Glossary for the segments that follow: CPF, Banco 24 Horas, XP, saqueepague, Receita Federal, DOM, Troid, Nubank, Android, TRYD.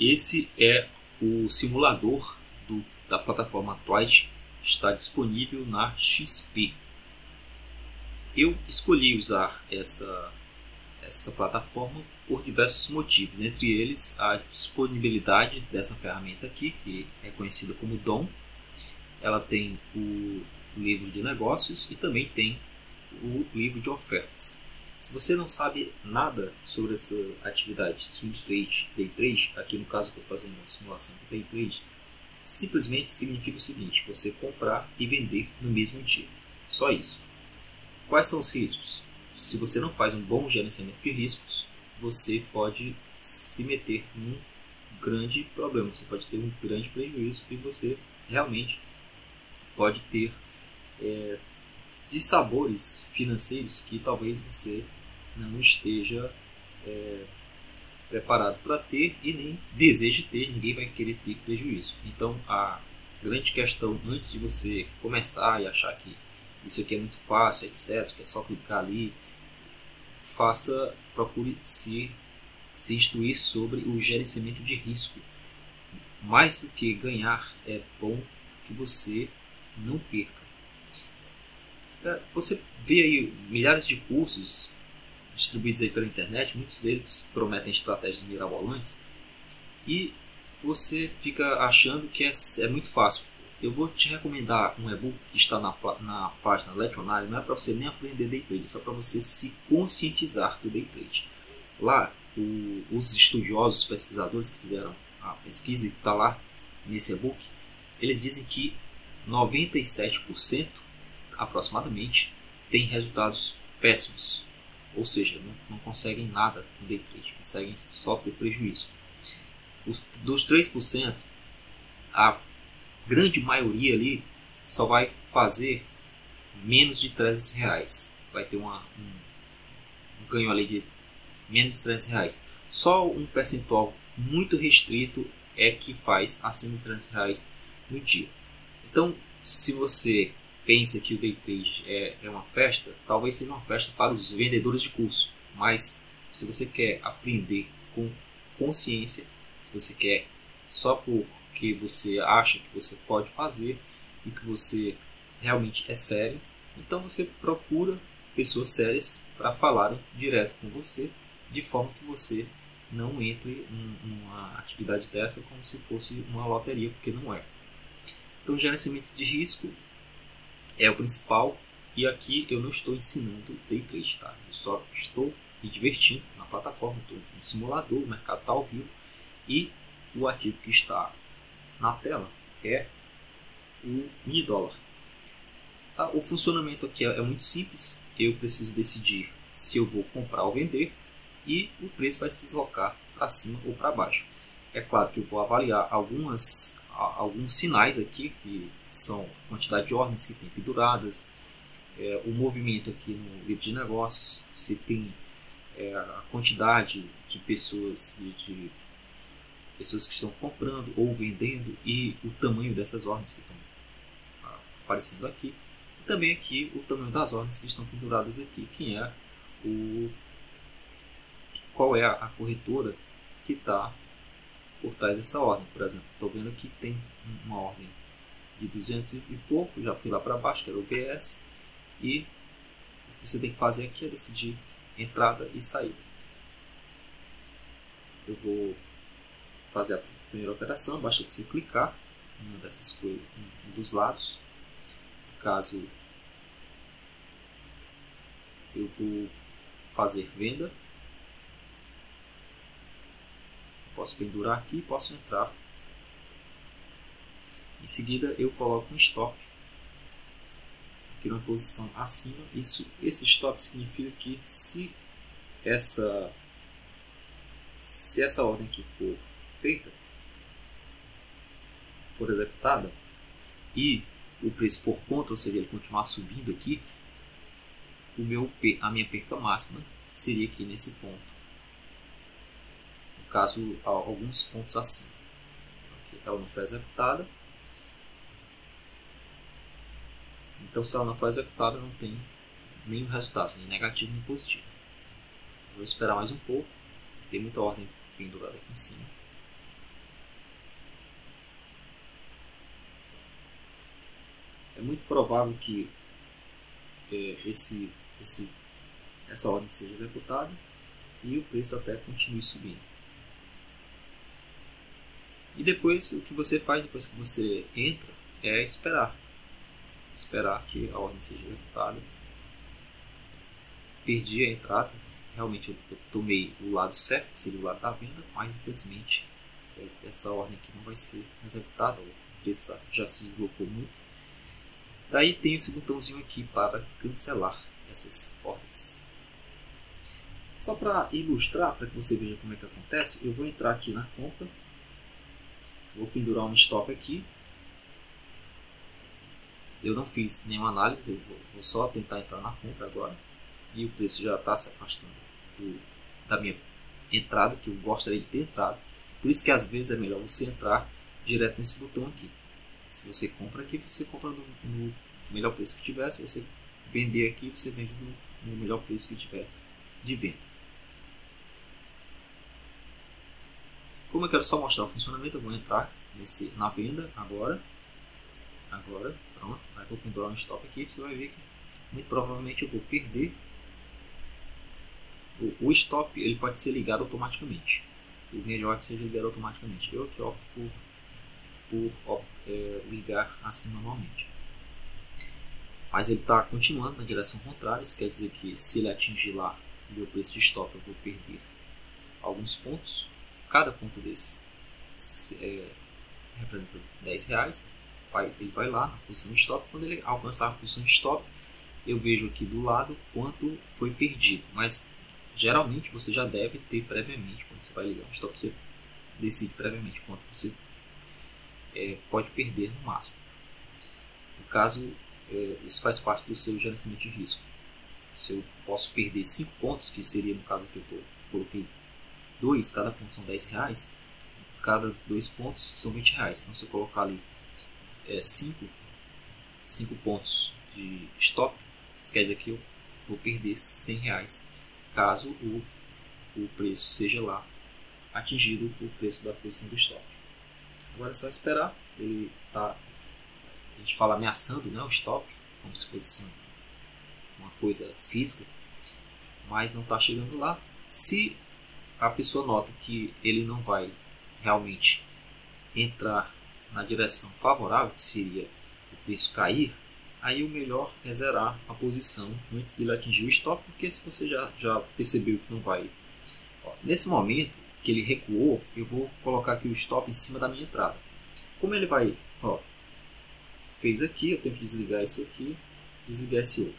Esse é o simulador da plataforma Troid, está disponível na XP. Eu escolhi usar essa plataforma por diversos motivos, entre eles a disponibilidade dessa ferramenta aqui, que é conhecida como DOM. Ela tem o livro de negócios e também tem o livro de ofertas. Se você não sabe nada sobre essa atividade swing trade, day trade, aqui no caso estou fazendo uma simulação de day trade, simplesmente significa o seguinte: você comprar e vender no mesmo dia, só isso. Quais são os riscos? Se você não faz um bom gerenciamento de riscos, você pode se meter num grande problema, você pode ter um grande prejuízo e você realmente pode ter dissabores financeiros que talvez você não esteja preparado para ter e nem deseje ter. Ninguém vai querer ter prejuízo. Então a grande questão, antes de você começar e achar que isso aqui é muito fácil, etc, que é só clicar ali, procure se instruir sobre o gerenciamento de risco. Mais do que ganhar, é bom que você não perca. Você vê aí milhares de cursos distribuídos aí pela internet, muitos deles prometem estratégias mirabolantes, e você fica achando que é muito fácil. Eu vou te recomendar um e-book que está na página Lecionário. Não é para você nem aprender day trade, é só para você se conscientizar do day trade. Lá, os estudiosos, os pesquisadores que fizeram a pesquisa que está lá nesse e-book, eles dizem que 97% aproximadamente tem resultados péssimos, ou seja, não conseguem nada no day trade, conseguem só ter prejuízo. Dos 3%, a grande maioria ali só vai fazer menos de R$300, vai ter um ganho ali de menos de R$300. Só um percentual muito restrito é que faz acima de R$300 no dia. Então, se você pensa que o day trade é uma festa, talvez seja uma festa para os vendedores de curso, mas se você quer aprender com consciência, se você quer só porque você acha que você pode fazer e que você realmente é sério, então você procura pessoas sérias para falarem direto com você, de forma que você não entre numa atividade dessa como se fosse uma loteria, porque não é. Então, gerenciamento de risco é o principal, e aqui eu não estou ensinando day trade, tá? Eu só estou me divertindo na plataforma, estou no simulador, o mercado está ao vivo, e o ativo que está na tela é o mini dólar. O funcionamento aqui é muito simples. Eu preciso decidir se eu vou comprar ou vender, e o preço vai se deslocar para cima ou para baixo. É claro que eu vou avaliar alguns sinais aqui, que são a quantidade de ordens que tem penduradas, o movimento aqui no livro de negócios, se tem a quantidade de pessoas, que estão comprando ou vendendo, e o tamanho dessas ordens que estão aparecendo aqui. E também aqui o tamanho das ordens que estão penduradas aqui, qual é a corretora que está por trás dessa ordem. Por exemplo, estou vendo aqui que tem uma ordem de 200 e pouco, já fui lá para baixo, que era o BS, e o que você tem que fazer aqui é decidir entrada e saída. Eu vou fazer a primeira operação, basta você clicar em uma dessas coisas, um dos lados. No caso, eu vou fazer venda. Posso pendurar aqui e posso entrar. Em seguida eu coloco um stop aqui na posição acima. Esse stop significa que se essa ordem aqui for feita, for executada, e o preço for contra, ou seja, ele continuar subindo aqui, a minha perca máxima seria aqui nesse ponto. Caso alguns pontos acima, ela não foi executada. Então, se ela não foi executada, não tem nenhum resultado, nem negativo nem positivo. Vou esperar mais um pouco. Tem muita ordem pendurada aqui em cima. é muito provável que essa ordem seja executada e o preço até continue subindo. E depois, o que você faz depois que você entra é esperar. Esperar que a ordem seja executada. Perdi a entrada. Realmente eu tomei o lado certo, que seria o lado da venda, mas infelizmente essa ordem aqui não vai ser executada. O preço já se deslocou muito. Daí tem esse botãozinho aqui para cancelar essas ordens. Só para ilustrar, para que você veja como é que acontece, eu vou entrar aqui na compra. Vou pendurar um stop aqui. Eu não fiz nenhuma análise, eu vou só tentar entrar na compra agora. E o preço já está se afastando da minha entrada, que eu gostaria de ter entrado. Por isso que às vezes é melhor você entrar direto nesse botão aqui. Se você compra aqui, você compra no melhor preço que tiver. Se você vender aqui, você vende no melhor preço que tiver de venda. Como eu quero só mostrar o funcionamento, eu vou entrar na venda agora. Pronto. Aí vou pendurar um stop aqui. Você vai ver que muito provavelmente eu vou perder. O stop ele pode ser ligado automaticamente. O melhor é que seja ligado automaticamente. Eu aqui opto por ligar assim normalmente. Mas ele está continuando na direção contrária. Isso quer dizer que se ele atingir lá o meu preço de stop, eu vou perder alguns pontos. Cada ponto desse representa R$10, ele vai lá na posição de stop. Quando ele alcançar a posição de stop, eu vejo aqui do lado quanto foi perdido. Mas geralmente você já deve ter previamente, quando você vai ligar um stop, você decide previamente quanto você pode perder no máximo. No caso, isso faz parte do seu gerenciamento de risco. Se eu posso perder 5 pontos, que seria no caso que eu coloquei 2, cada ponto são R$10, cada 2 pontos são R$20. Então, se eu colocar ali 5 pontos de stop, isso quer dizer que eu vou perder R$100 caso o preço seja lá atingido o preço da posição do stop. Agora é só esperar, ele está, a gente fala ameaçando, né, o stop, como se fosse assim, uma coisa física, mas não está chegando lá. Se a pessoa nota que ele não vai realmente entrar na direção favorável, que seria o preço cair, aí o melhor é zerar a posição antes de ele atingir o stop, porque se você já percebeu que não vai... Ó, nesse momento que ele recuou, eu vou colocar aqui o stop em cima da minha entrada. Como ele vai... Ó, fez aqui, eu tenho que desligar esse aqui, desligar esse outro.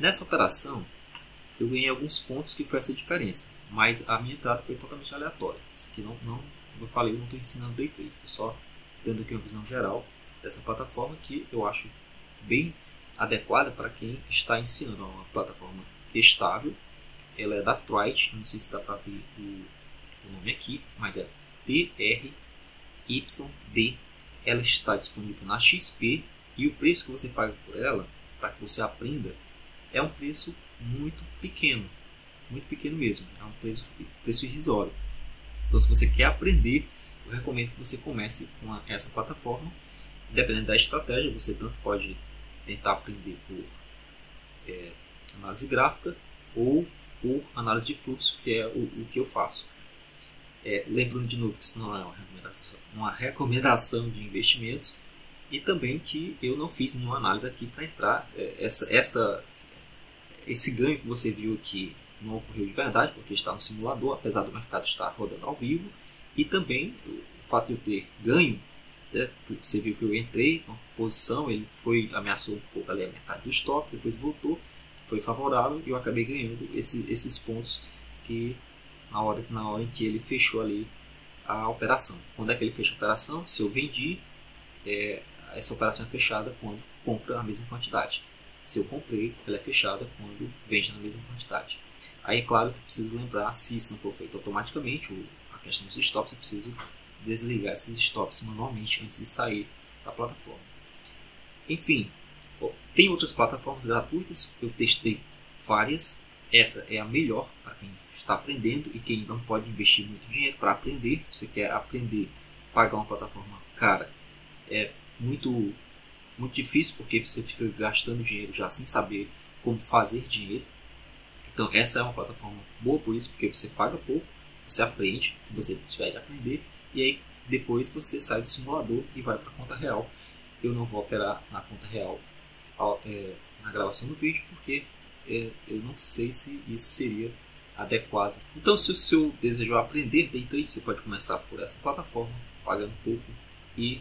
Nessa operação, eu ganhei alguns pontos que foi essa diferença. Mas a minha entrada foi totalmente aleatória. Isso aqui como eu falei, eu não estou ensinando day trade, estou só dando aqui uma visão geral dessa plataforma que eu acho bem adequada para quem está ensinando. É uma plataforma estável, ela é da Troid, não sei se dá para ver o nome aqui, mas é TRYD. Ela está disponível na XP e o preço que você paga por ela, para que você aprenda, é um preço muito pequeno. Muito pequeno mesmo, é um preço irrisório. Então, se você quer aprender, eu recomendo que você comece com essa plataforma. Dependendo da estratégia, você tanto pode tentar aprender por análise gráfica ou por análise de fluxo, que é o que eu faço. Lembrando de novo que isso não é uma recomendação de investimentos, e também que eu não fiz nenhuma análise aqui para entrar. Esse ganho que você viu aqui não ocorreu de verdade, porque está no simulador, apesar do mercado estar rodando ao vivo, e também o fato de eu ter ganho, né? Você viu que eu entrei com posição, ele foi, ameaçou um pouco ali a metade do stop, depois voltou, foi favorável, e eu acabei ganhando esses pontos que na hora em que ele fechou ali a operação. Quando é que ele fecha a operação? Se eu vendi, essa operação é fechada quando compra a mesma quantidade. Se eu comprei, ela é fechada quando vende na mesma quantidade. Aí é claro que precisa lembrar, se isso não for feito automaticamente, a questão dos stops, eu preciso desligar esses stops manualmente antes de sair da plataforma. Enfim, tem outras plataformas gratuitas, eu testei várias, essa é a melhor para quem está aprendendo e quem não pode investir muito dinheiro para aprender. Se você quer aprender, pagar uma plataforma cara é muito muito difícil, porque você fica gastando dinheiro já sem saber como fazer dinheiro. Então essa é uma plataforma boa por isso, porque você paga pouco, você aprende, você tiver que aprender, e aí depois você sai do simulador e vai para a conta real. Eu não vou operar na conta real na gravação do vídeo, porque eu não sei se isso seria adequado. Então, se o seu desejo é aprender day trade, você pode começar por essa plataforma, pagando pouco e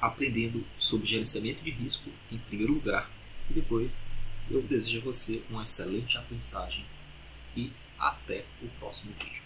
aprendendo sobre gerenciamento de risco em primeiro lugar. E depois, eu desejo a você uma excelente aprendizagem e até o próximo vídeo.